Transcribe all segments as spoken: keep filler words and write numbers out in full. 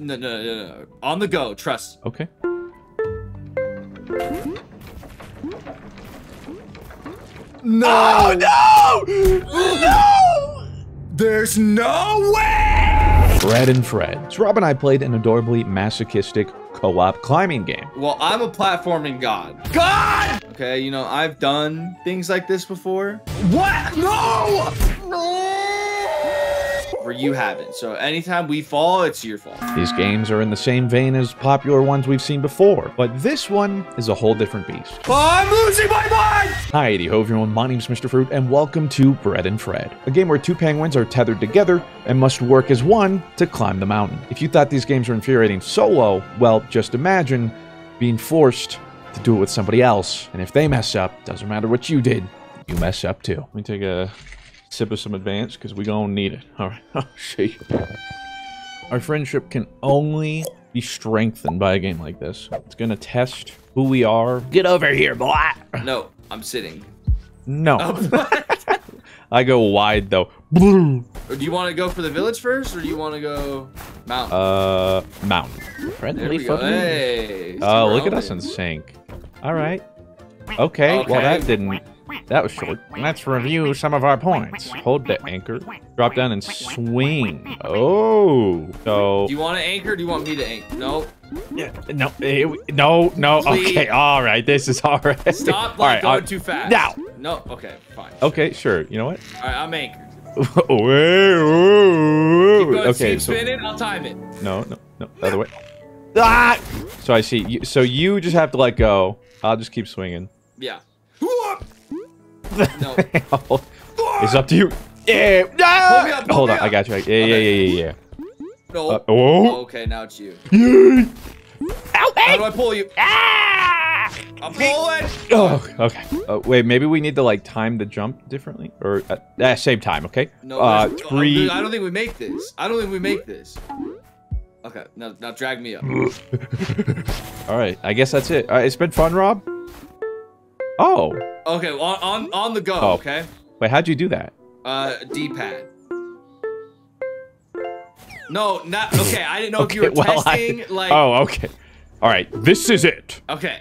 No, no, no, no. On the go, trust. Okay. No! Oh, no! No! There's no way! Bread and Fred. Rob and I played an adorably masochistic co-op climbing game. Well, I'm a platforming god. God! Okay, you know, I've done things like this before. What? No! Or you haven't. So anytime we fall, it's your fault. These games are in the same vein as popular ones we've seen before, but this one is a whole different beast. Oh, I'm losing my mind! Hi, ho everyone, my name's Mister Fruit, and welcome to Bread and Fred, a game where two penguins are tethered together and must work as one to climb the mountain. If you thought these games were infuriating solo, well, just imagine being forced to do it with somebody else. And if they mess up, doesn't matter what you did, you mess up too. Let me take a sip of some advance, because we gonna need it. All right, I'll show you. Our friendship can only be strengthened by a game like this. It's gonna test who we are. Get over here, boy! No, I'm sitting. No. Oh. I go wide, though. Do you want to go for the village first, or do you want to go mountain? Uh, mountain. Friendly there we go. Hey. Oh, uh, look at us in sync. All right. Okay, okay. Well, that didn't... That was short. Let's review some of our points. Hold the anchor. Drop down and swing. Oh. So. Do you want to anchor or do you want me to anchor? No. Yeah, no. No. No. Please. Okay. All right. This is all right. Stop like, all right, going uh, too fast. Now. No. Okay. Fine. Okay. Sure. You know what? All right. I'm anchored. Keep going, okay. Keep spinning. So, I'll time it. No. No. No. The other way. Ah! So I see. You, so you just have to let go. I'll just keep swinging. Yeah. No. It's up to you. Yeah. Pull me up, pull Hold on, up. I got you. Yeah, okay. yeah, yeah, yeah, yeah. No. Uh, oh. Oh, okay, now it's you. Yeah. Ow, hey. How do I pull you? Ah. I'm pulling. Oh, okay. Uh, wait, maybe we need to like time the jump differently, or uh, uh, same time, okay? No. Uh, three. I don't think we make this. I don't think we make this. Okay, now now drag me up. All right, I guess that's it. All right, it's been fun, Rob. Oh. Okay, on on, on the go, oh. Okay? Wait, how'd you do that? Uh, D-pad. No, not, okay, I didn't know okay, if you were well, testing, I, like... Oh, okay. All right, this is it. Okay.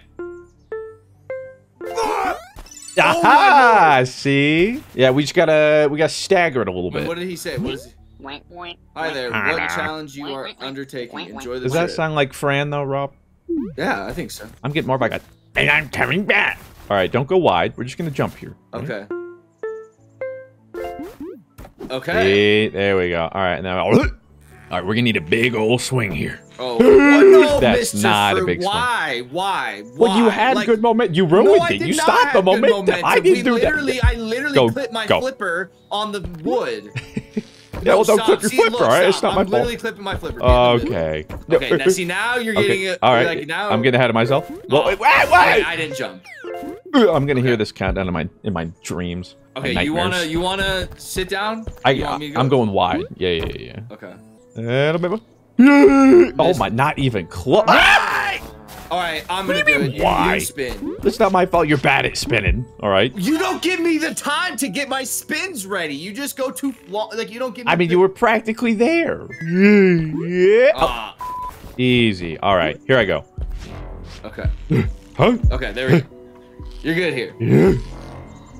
Ah! Aha! Oh, see? Yeah, we just gotta, we gotta stagger it a little Wait, bit. What did he say? What is he... Hi there, what challenge you are undertaking? Enjoy the Does trip. That sound like Fran, though, Rob? Yeah, I think so. I'm getting more by God. And I'm coming back. All right, don't go wide. We're just going to jump here. Okay. Okay. Hey, there we go. All right, now. All right, we're going to need a big old swing here. Oh, what? No, that's Mister not Fruit. A big swing. Why? Why? Why? Well, you had like, good momentum. You ruined no, it. You stopped the momentum. momentum. I didn't we do literally, that. I literally go, clipped my go. flipper on the wood. No, no, don't stop. clip your see, flipper, look, all right? Stop. It's not I'm my fault. I'm literally clipping my flipper. Oh, okay. Okay, now see, now you're okay. getting it. All right, like, now... I'm getting ahead of myself. Well, oh. wait, wait, wait. I didn't jump. I'm gonna okay. hear this countdown in my in my dreams. Okay, my you wanna you wanna sit down? I you want me to go? I'm going wide. Yeah, yeah, yeah. Okay. And oh my! Not even close. All right, I'm gonna do it. Why? You spin. It's not my fault. You're bad at spinning. All right. You don't give me the time to get my spins ready. You just go too long. Like you don't give. Me I mean, the you were practically there. Yeah. Uh. Oh. Easy. All right. Here I go. Okay. Huh? Okay. There we go. You're good here. Yeah.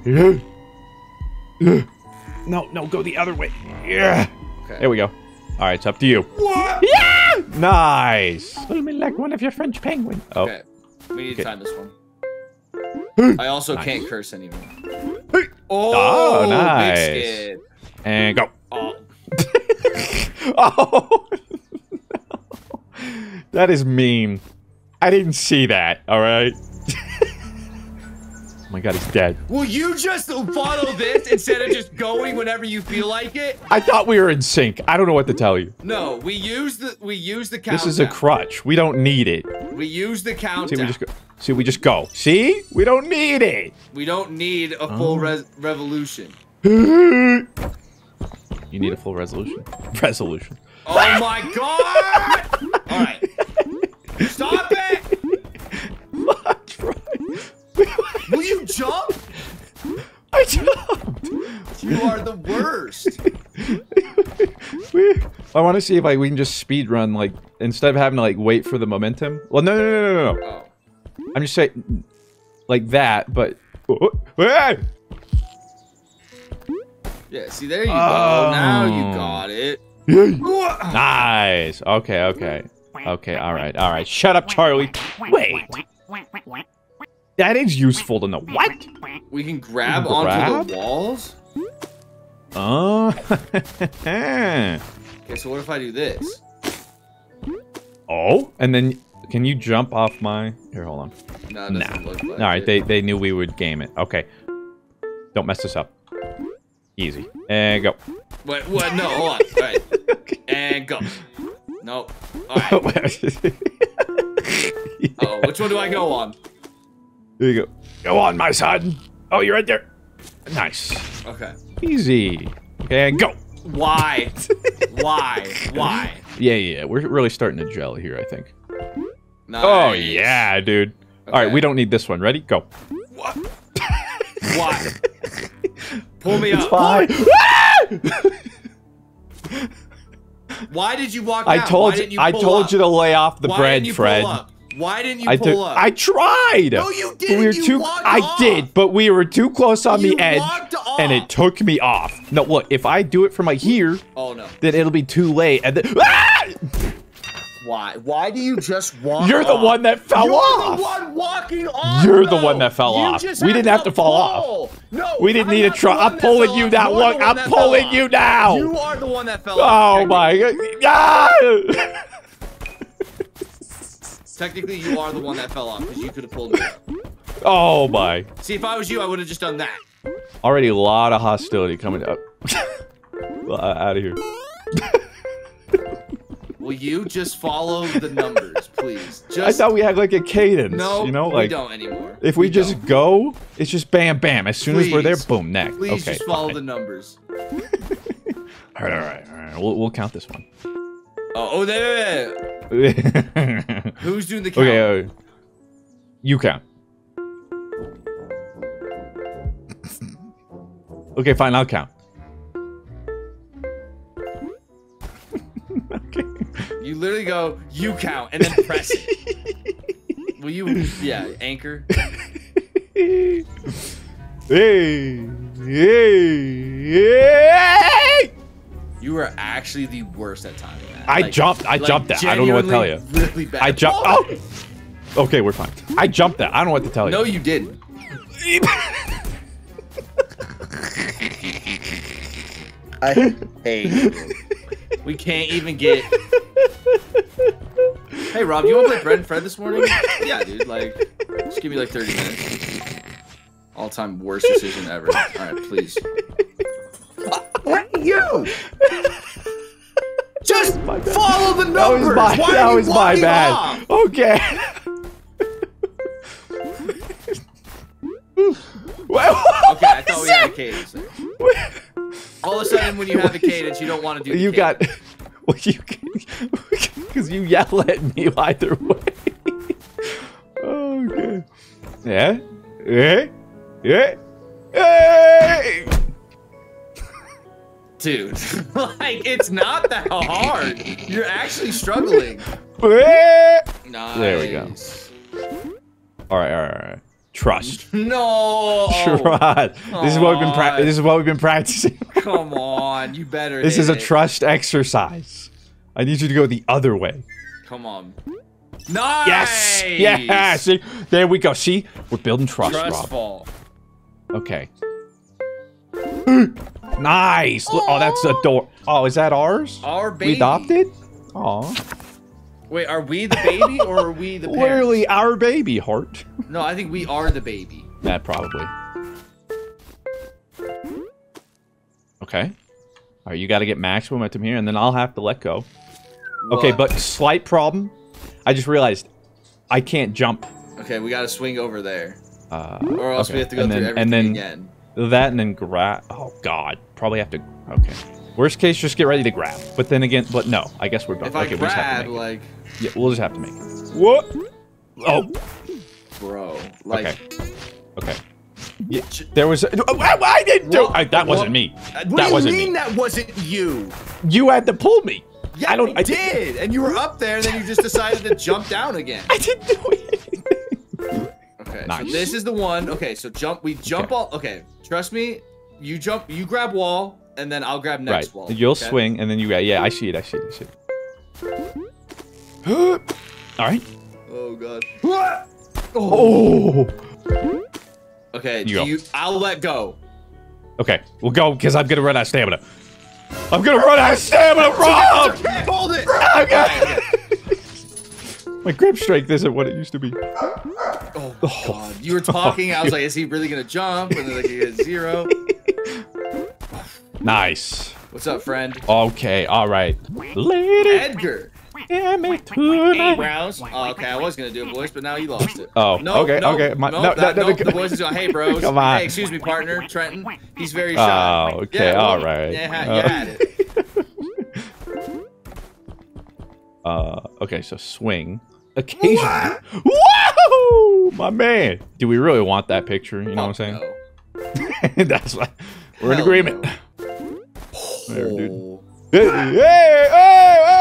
Yeah. Yeah. No, no, go the other way. Yeah. Okay. There we go. All right, it's up to you. What? Yeah! Nice. Pull me like one of your French penguins. Oh. Okay. We need to okay. time this one. I also nice. can't curse anymore. Oh, oh nice. Big skid. And go. Oh. Oh. No. That is mean. I didn't see that. All right. Oh my God, he's dead. Will you just follow this instead of just going whenever you feel like it? I thought we were in sync. I don't know what to tell you. No, we use the we use the countdown. This is a crutch. We don't need it. We use the countdown. See, we just go. See, we just go. See? We don't need it. We don't need a full oh. res revolution. You need a full resolution. Resolution. Oh my God! All right. Stop it! That's right. Will you jump? I jumped. You are the worst. we, I want to see if like we can just speed run, like instead of having to like wait for the momentum. Well, no, no, no, no, no. Oh. I'm just saying, like that, but. Yeah, see, there you oh. go. Now you got it. Nice. Okay, okay, okay. All right, all right. Shut up, Charlie. Wait. That is useful to know. What? We can grab, grab? onto the walls. Oh. Okay. So what if I do this? Oh, and then can you jump off my? Here, hold on. No, it doesn't nah. look like all right, it. they they knew we would game it. Okay. Don't mess this up. Easy. And go. Wait, what? No, hold on. All right. And go. No. All right. yeah. Uh-oh, which one do I go on? There you go. Go on, my son. Oh, you're right there. Nice. Okay. Easy. And go. Why? Why? Why? Yeah, yeah. We're really starting to gel here, I think. Nice. Oh, yeah, dude. Okay. All right, we don't need this one. Ready? Go. What? Why? Pull me it's up. Fine. Why did you walk I out? Told Why didn't you pull I told up? you to lay off the Why bread, didn't you Fred. Pull up? Why didn't you I pull up? I tried. No, you didn't. We were you too walked I off. did, but we were too close on you the edge, off. and it took me off. No, look, if I do it from like here, oh, no. then it'll be too late. And then, ah! Why? Why do you just walk You're off? the one that fell You're off. You're the one walking off. You're though. the one that fell you off. We didn't have to fall pull. off. No, we didn't I'm need to try. I'm pulling you down. Look, I'm pulling you now. You are the one that fell oh off. Oh, my God. Ah! Technically, you are the one that fell off because you could have pulled me up. Oh, my. See, if I was you, I would have just done that. Already a lot of hostility coming up. Out of here. Will you just follow the numbers, please? Just... I thought we had like a cadence. No, you know, like, we don't anymore. If we, we just don't. go, it's just bam, bam. As soon please. as we're there, boom, next. Please okay, just follow fine. the numbers. all right, all right, all right. We'll, we'll count this one. Oh, oh there! Who's doing the count? Okay, okay. You count. Okay, fine, I'll count. Okay. You literally go, you count, and then press it. Will you, yeah, anchor? Hey, hey, hey! You are actually the worst at timing that. I like, jumped. I like jumped that. I don't know what to tell you. Really bad. I jumped. Oh. Okay, we're fine. I jumped that. I don't know what to tell you. No, you didn't. I hate you. We can't even get. Hey, Rob, you want to play Bread and Fred this morning? Yeah, dude. Like, just give me like thirty minutes. All-time worst decision ever. All right, please. What are you? Just follow the numbers. That was my, Why that was my bad. Off? Okay. Okay, I thought we had a cadence there. All of a sudden, when you have a cadence, you don't want to do. The you cadence. got. Well, you because you yell at me either way. Okay. Yeah. Yeah. Yeah. Hey. Dude, like, it's not that hard. You're actually struggling. Nice. There we go. All right, all right, all right. Trust. No. Trust. Come this is what we've been pra this is what we've been practicing. Come on, you better. This is a it. trust exercise. I need you to go the other way. Come on. Nice. Yes. Yeah. See, there we go. See, we're building trust, Trustful. Rob. Okay. Nice. Aww. Oh, that's a door. Oh, is that ours? Our baby. We adopted? Oh. Wait, are we the baby or are we the parents? Literally our baby, heart. No, I think we are the baby. That probably. Okay. All right, you got to get maximum momentum here, and then I'll have to let go. What? Okay, but slight problem. I just realized I can't jump. Okay, we got to swing over there. Uh, or else okay. we have to go and through then, everything and then, again. That and then grab. Oh God, probably have to. Okay. Worst case, just get ready to grab. But then again, but no, I guess we're done. If okay, I grab, we'll just have to make like. It. Yeah, we'll just have to make it. What? Oh. Bro, like. Okay. Okay. Yeah, there was. A, oh, I, I didn't do. Well, I, that well, wasn't me. What that do you wasn't mean me. That wasn't you? You had to pull me. Yeah, I, don't, I did. did. And you were up there, and then you just decided to jump down again. I didn't do anything. Okay, nice. So this is the one. Okay, so jump. We jump okay. all. Okay, trust me. You jump. You grab wall, and then I'll grab next right. wall. You'll okay? swing, and then you grab. Yeah, I see it. I see it. I see it. All right. Oh god. Oh. oh. Okay. You do you, I'll let go. Okay, we'll go because I'm gonna run out of stamina. I'm gonna run out of stamina, Rob! Hold it! Oh, God. My grip strength isn't what it used to be. Oh, oh God. You were talking, oh, I was God. like, is he really gonna jump? And then like, he hit zero. Nice. What's up, friend? Okay, all right. Lady. Edgar. Yeah, me too. Eight rounds. Oh, okay, I was gonna do a voice, but now you lost it. Oh, no, okay, no, okay. My, no, no, that, no, no, no, the voice is going, hey, bros. Come on. Hey, excuse me, partner, Trenton. He's very shy. Oh, okay, yeah, all right. Yeah, uh, you had it. uh, okay, so swing. Occasionally. Whoa! My man. Do we really want that picture? You know oh, what I'm saying? No. That's why we're in agreement. No. There, dude. Hey, hey, hey, hey.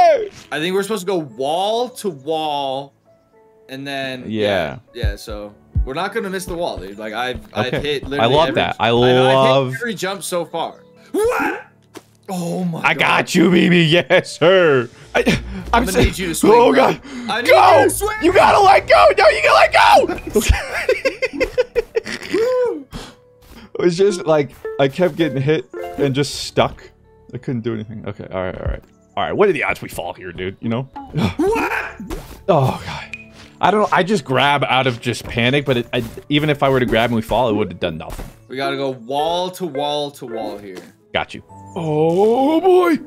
I think we're supposed to go wall to wall, and then yeah, yeah. yeah so we're not gonna miss the wall, dude. Like I've, okay. I've hit. Literally I love every, that. I, I love I've hit every jump so far. What? Oh my! I God. got you, B B. Yes, sir. I, I'm, I'm gonna saying, need you to swing. Oh God! Bro. I need go! You, to swing. You gotta let go! No, you gotta let go! It was just like I kept getting hit and just stuck. I couldn't do anything. Okay, all right, all right. All right, what are the odds we fall here, dude? You know? What? Oh, God. I don't know. I just grab out of just panic, but it, I, even if I were to grab and we fall, it would have done nothing. We got to go wall to wall to wall here. Got you. Oh, boy.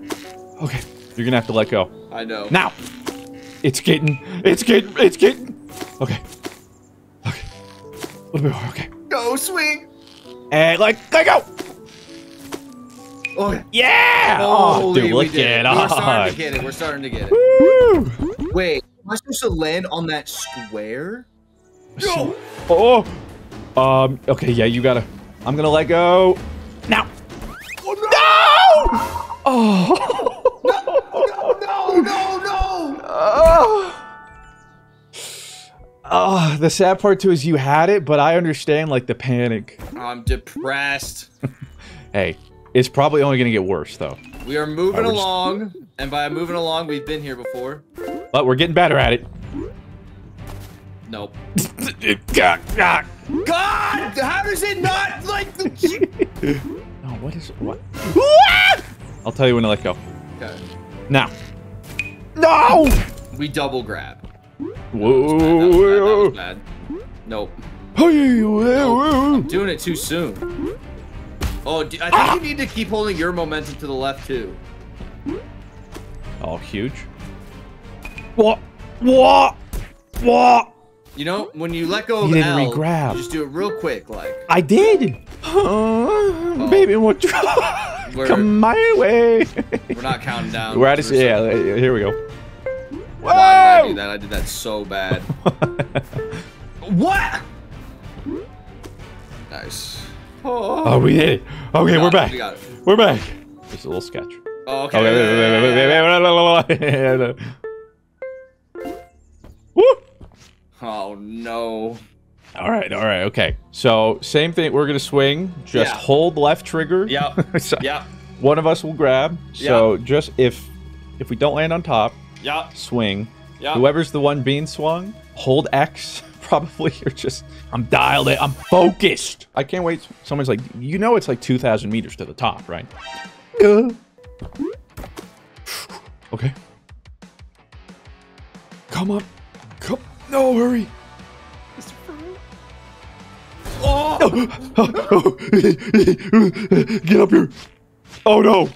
Okay, you're going to have to let go. I know. Now. It's getting, it's getting, it's getting. Okay. Okay. A little bit more, okay. Go swing. And like, let go. Okay. Yeah! Oh, dude, look we at us. We're starting to get it. We're starting to get it. Woo! Wait, am I supposed to land on that square? No! Oh! Um, okay, yeah, you gotta... I'm gonna let go. Now! Oh, no! No! Oh! No, no, no, no, no! Oh! Oh, the sad part, too, is you had it, but I understand, like, the panic. I'm depressed. Hey. It's probably only going to get worse, though. We are moving right, along, just... and by moving along, we've been here before. But we're getting better at it. Nope. God, God, God! How does it not like? The... no, what is what? I'll tell you when to let go. Okay. Now. No. We double grab. Whoa! That was bad. That was bad. Nope. Nope. I'm doing it too soon. Oh, I think ah! you need to keep holding your momentum to the left, too. Oh, huge. What? What? What? You know, when you let go of L, you just do it real quick, like. I did. Oh, oh. Baby, what? Come my way. We're not counting down. We're out of yeah, something. Here we go. Whoa! Why did I do that? I did that so bad. What? Nice. Oh. oh, we did it. Okay, we we're it, back. We we're back. Just a little sketch. Oh, okay. okay. Woo! Oh, no. All right, all right, okay. So, same thing. We're going to swing. Just yeah. hold left trigger. Yep. so yep. One of us will grab. So, yep. just if if we don't land on top, yep. swing. Yep. Whoever's the one being swung, hold X. Probably you're just I'm dialed in. I'm focused. I can't wait. Someone's like, you know, it's like two thousand meters to the top, right? Uh. Okay. Come on. Come. No hurry. Oh. Oh, oh, oh. Get up here. Oh, no.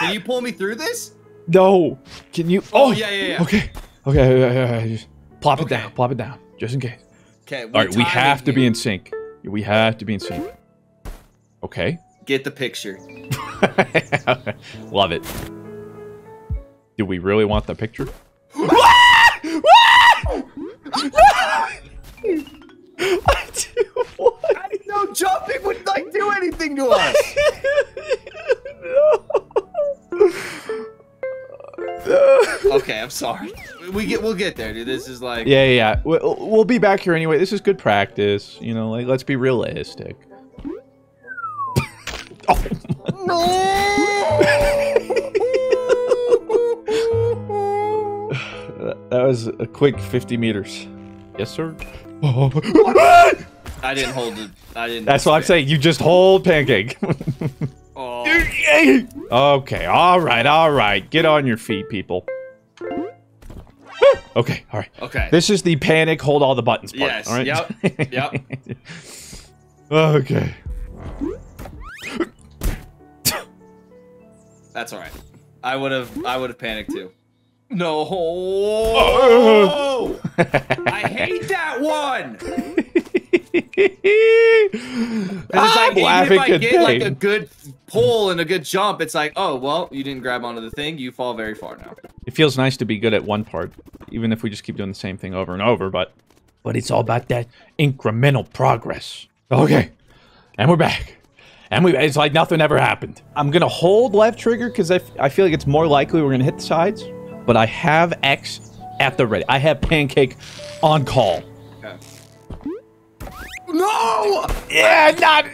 Can you pull me through this? No. Can you? Oh, oh yeah, yeah, yeah. Okay. Okay. Yeah, yeah, yeah. Just... Plop okay. it down, plop it down, just in case. Okay, we're all right, we have to here. be in sync. We have to be in sync. Okay. Get the picture. Love it. Do we really want the picture? I do what? I didn't know jumping would like do anything to us. No. Okay, I'm sorry. We get, we'll get there, dude. This is like... Yeah, yeah. We'll, we'll be back here anyway. This is good practice. You know, like, let's be realistic. Oh. That was a quick fifty meters. Yes, sir. Oh. I didn't hold it. I didn't. That's what I'm saying. You just hold pancake. Oh. Okay. All right. All right. Get on your feet, people. Okay. All right. Okay. This is the panic. Hold all the buttons part. Yes. All right? Yep. Yep. Okay. That's all right. I would have. I would have panicked too. No. Oh. I hate that one. It's like, I'm laughing. If I get like a good pull and a good jump, it's like, oh well, you didn't grab onto the thing. You fall very far now. It feels nice to be good at one part, even if we just keep doing the same thing over and over. But, but it's all about that incremental progress. Okay, and we're back. And we, it's like nothing ever happened. I'm going to hold left trigger because I, I feel like it's more likely we're going to hit the sides. But I have X at the ready. I have pancake on call. Okay. No! Yeah, not...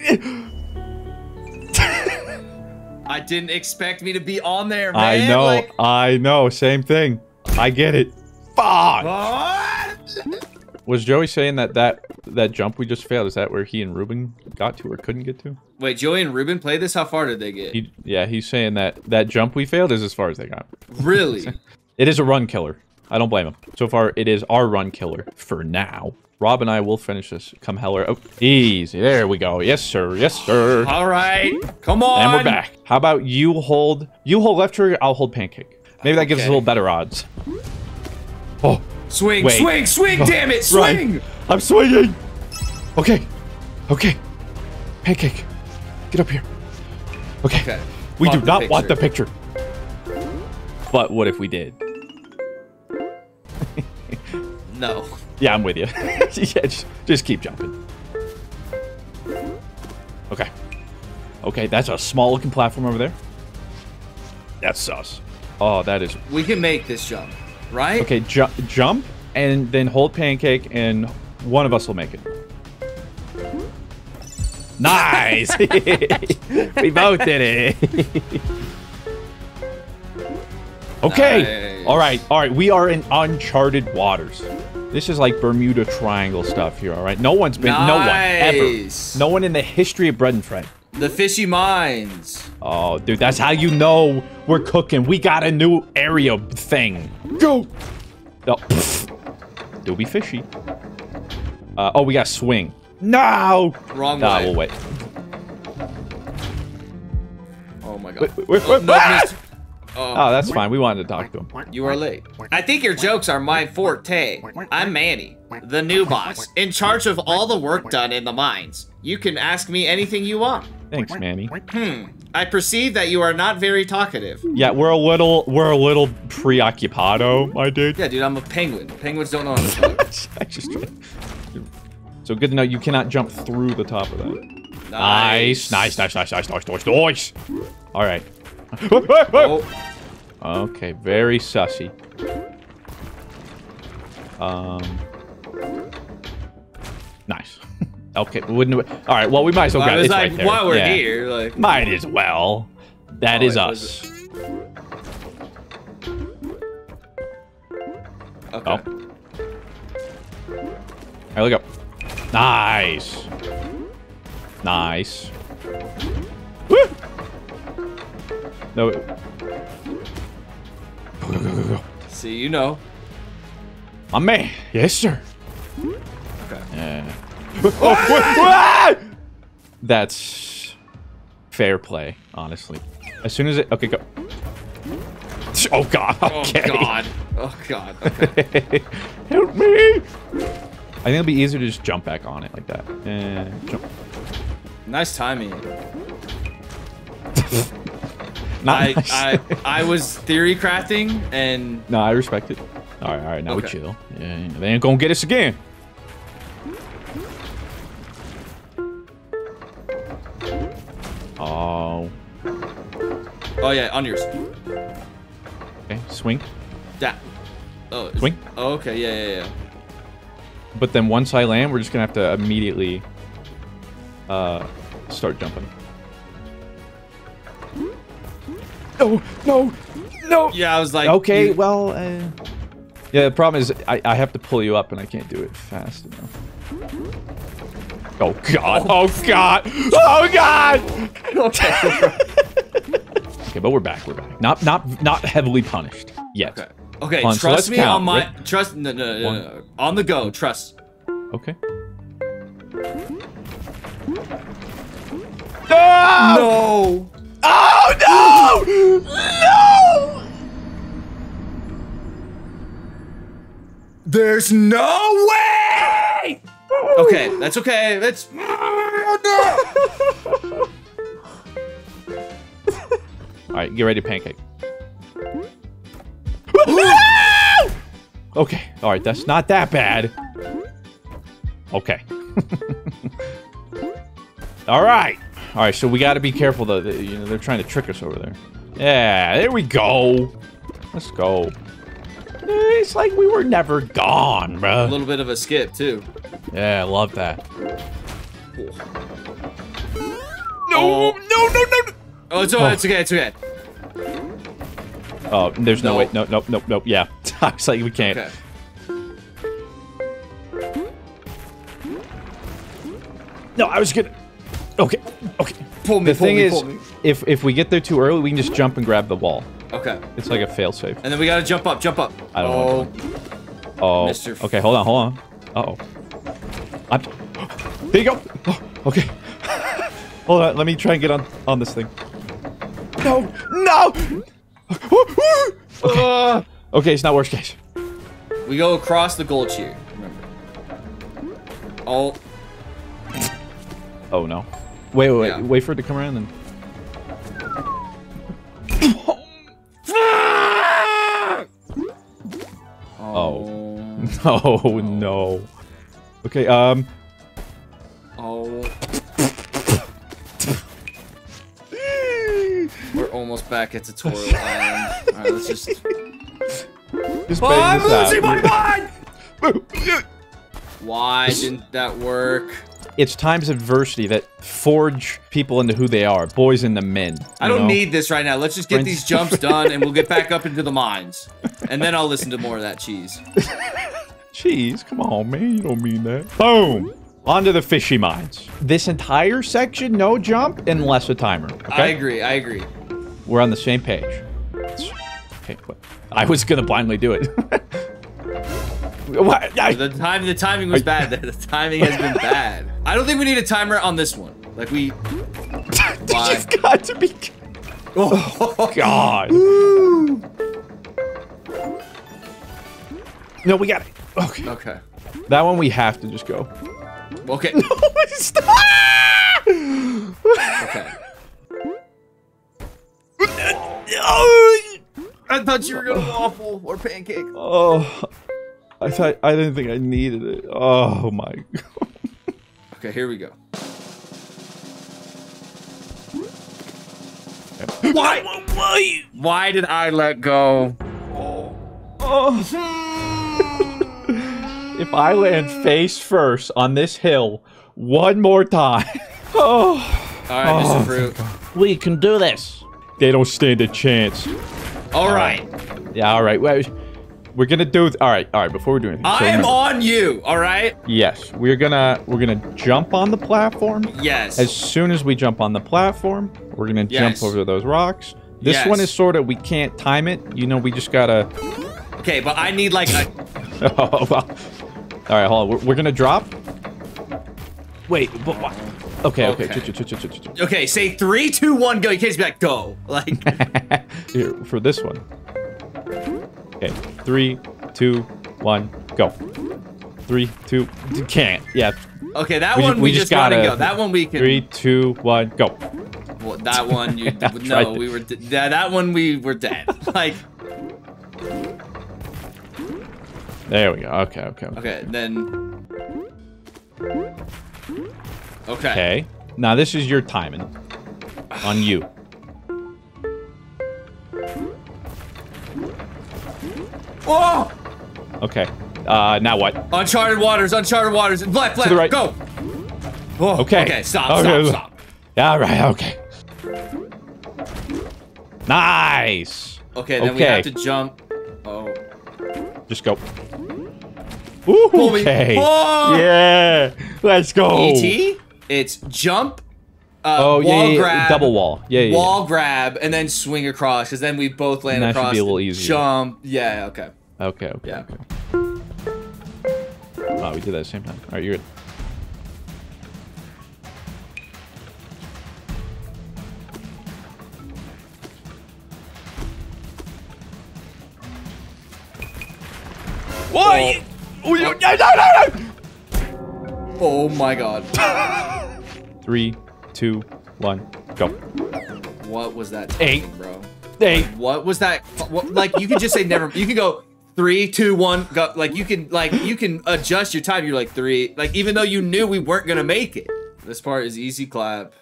I didn't expect me to be on there, man. I know. Like... I know. Same thing. I get it. Fuck! What? Was Joey saying that, that that jump we just failed, is that where he and Ruben got to or couldn't get to? Wait, Joey and Ruben played this? How far did they get? He, yeah, he's saying that that jump we failed is as far as they got. Really? It is a run killer. I don't blame him. So far, it is our run killer for now. Rob and I will finish this come hell or... Oh, easy. There we go. Yes, sir. Yes, sir. All right. Come on. And we're back. How about you hold... You hold left trigger, I'll hold pancake. Maybe that okay. gives us a little better odds. Oh. Swing, Wait. swing, swing, oh, damn it, swing! Right. I'm swinging! Okay, okay. Pancake, get up here. Okay, okay. we want do not picture. want the picture. But what if we did? No. Yeah, I'm with you. Yeah, just, just keep jumping. Okay. Okay, that's a small looking platform over there. That's sus. Oh, that is... We can make this jump. Right? Okay, ju jump and then hold pancake and one of us will make it. Nice! We both did it. Okay. Nice. All right. All right. We are in uncharted waters. This is like Bermuda Triangle stuff here. All right. No one's been. Nice. No one ever. No one in the history of Bread and Fred. The fishy mines. Oh, dude, that's how you know we're cooking. We got a new area thing. Go. Oh, do be fishy. Uh, oh, we got swing. No. Wrong nah, way. We'll wait. Oh my God. Wait, wait, wait, oh, wait, no, ah! oh. oh, that's fine. We wanted to talk to him. You are late. I think your jokes are my forte. I'm Manny, the new boss, in charge of all the work done in the mines. You can ask me anything you want. Thanks, Manny. Hmm. I perceive that you are not very talkative. Yeah, we're a little, we're a little preoccupado, my dude. Yeah, dude, I'm a penguin. Penguins don't know how to talk. I just so good to know you cannot jump through the top of that. Nice, nice, nice, nice, nice, nice, nice, nice. All right. Oh. Okay, very sussy. Um. Nice. Okay, we wouldn't. We, all right, well, we might as well grab it. It's like, right there. While we're yeah. here, like. Might as well. That oh, is us. Okay. Oh. There we go. Nice. Nice. Woo! No. Wait. Go, go, go, go, go. See, you know. My man. Yes, sir. Okay. Yeah. Oh, that's fair play, honestly. As soon as it... Okay, go. Oh, God. Okay. Oh, God. Oh, God. Okay. Help me. I think it'll be easier to just jump back on it like that. And jump. Nice timing. Not I, nice. I, I was theory crafting and... No, I respect it. All right, all right. Now okay. we chill. Yeah, they ain't gonna get us again. Oh. Oh yeah, on yours. Okay, swing. That. Oh, swing. Oh, okay. Yeah, yeah, yeah. But then once I land, we're just gonna have to immediately uh, start jumping. No, no, no. Yeah, I was like, okay, you... well. Uh... Yeah, the problem is I, I have to pull you up and I can't do it fast enough. Oh God! Oh God! Oh God! Okay. Okay, but we're back. We're back. Not not not heavily punished yet. Okay. Okay, on, trust so me count, on my right? trust. No, no, no, no, on the go. Trust. Okay. No! No! Oh no! No! There's no way! Okay, that's okay. That's. No! All right, get ready to pancake. Okay, all right, that's not that bad. Okay. All right, all right. So we got to be careful though. They, you know, they're trying to trick us over there. Yeah, there we go. Let's go. It's like we were never gone, bro. A little bit of a skip too. Yeah, I love that. Cool. No, oh. no, no, no, no. Oh, it's, oh. it's okay. It's okay. Oh, there's no, no way. No, no, no, no. Yeah. I was like, we can't. Okay. No, I was gonna. Okay. Okay. Pull me. The pull thing me, is, me. if if we get there too early, we can just jump and grab the wall. Okay. It's like a failsafe. And then we gotta jump up. Jump up. I don't oh. know. Oh. Mister Okay. Hold on. Hold on. Uh oh. I'm... There you go. Oh, okay. Hold on. Let me try and get on on this thing. No. No. Okay. Uh, okay, it's not worst case. We go across the gulch here. Remember. Oh. Oh no. Wait, wait, yeah. wait, wait for it to come around and. Oh. Oh. No, no. Okay. Um. Oh. We're almost back at tutorial island. All right, let's just. just oh, I'm losing out. my mind. Why didn't that work? It's times of adversity that forge people into who they are, boys into men. I don't know? need this right now. Let's just get Prince. these jumps done, and we'll get back up into the mines, and then I'll listen to more of that cheese. Cheese? Come on, man. You don't mean that. Boom. Onto the fishy mines. This entire section, no jump unless a timer. Okay? I agree. I agree. We're on the same page. Okay, what? I was gonna blindly do it. What? I... The time, the timing was bad. The timing has been bad. I don't think we need a timer on this one. Like we. Just got to be. Oh God. Ooh. No, we got it. Okay. Okay. That one we have to just go. Okay. No, stop! Okay. Oh, I thought you were gonna waffle or pancake. Oh, I thought I didn't think I needed it. Oh my God. Okay, here we go. Why? Why? Why did I let go? Oh. Oh. If I land face first on this hill one more time. Oh. All right, oh, Mister Fruit. We can do this. They don't stand a chance. All, all right. right. Yeah, all right. We're going to do th All right. All right, before we do anything. I so am remember. on you, all right? Yes. We're going to we're going to jump on the platform. Yes. As soon as we jump on the platform, we're going to yes. jump over those rocks. This yes. one is sort of we can't time it. You know, we just got to Okay, but I need like a Oh, well. All right, hold on. We're, we're gonna drop. Wait, but what? Okay, okay. Okay, okay say three, two, one, go. You can't just be like, go. Like. Here, for this one. Okay, three, two, one, go. Three, two, can't. Yeah. Okay, that we one just, we, we just, just gotta, gotta go. That one we can. Three, two, one, go. Well, that one you. no, we were. Yeah, that one we were dead. Like. There we go. Okay, okay, okay. Okay, then. Okay. Okay. Now this is your timing. On you. Oh! Okay. Uh, now what? Uncharted waters, uncharted waters. Left, left, to the right. Go! Oh, okay. Okay, stop, okay. stop, stop. All right, okay. Nice! Okay, then okay. we have to jump. Oh. Just go. Ooh, okay. Oh! Yeah! Let's go! E T? It's jump, uh, oh, wall yeah, yeah, yeah. grab. Double wall. Yeah, yeah, Wall yeah. grab, and then swing across, because then we both land across. That should be a little easier. Jump. Yeah, okay. Okay, okay, yeah. okay. Oh, we did that at the same time. All right, you're good. Why? Oh, no, no, no! Oh my God! Three, two, one, go. What was that? Eight, bro. Eight. Like, what was that? What, like you could just say never. You could go three, two, one, go. Like you can, like you can adjust your time. You're like three. Like even though you knew we weren't gonna make it. This part is easy clap.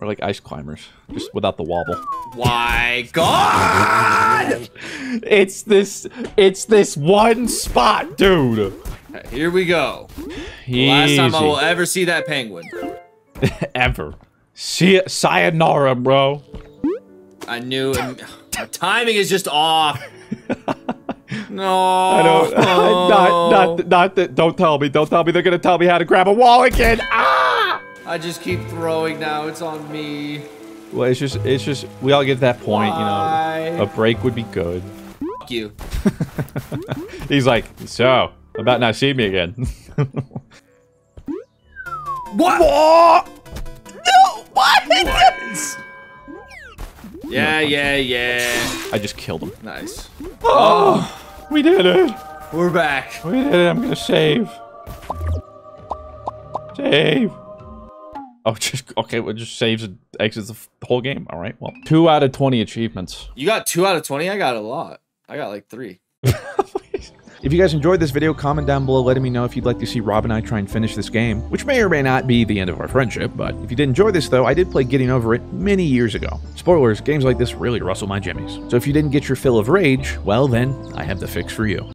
We're like ice climbers, just without the wobble. Why God? It's this, it's this one spot, dude. Here we go. Easy. Last time I will ever see that penguin. Ever. See it, sayonara, bro. I knew it. Timing is just off. No. I don't, oh. not, not, not that. Don't tell me. Don't tell me. They're gonna tell me how to grab a wall again. Ah! I just keep throwing now. It's on me. Well, it's just, it's just, we all get to that point, Why? you know. A break would be good. Fuck you. He's like, so, about not seeing me again. What? What? No, what? What? Yeah, yeah, yeah. I just killed him. Nice. Oh, we did it. We're back. We did it. I'm gonna save. Save. Oh, just okay. It just saves and exits the whole game. All right. Well, two out of twenty achievements. You got two out of twenty. I got a lot. I got like three. If you guys enjoyed this video, comment down below letting me know if you'd like to see Rob and I try and finish this game, which may or may not be the end of our friendship. But if you did enjoy this, though, I did play Getting Over It many years ago. Spoilers: games like this really rustle my jimmies. So if you didn't get your fill of rage, well, then I have the fix for you.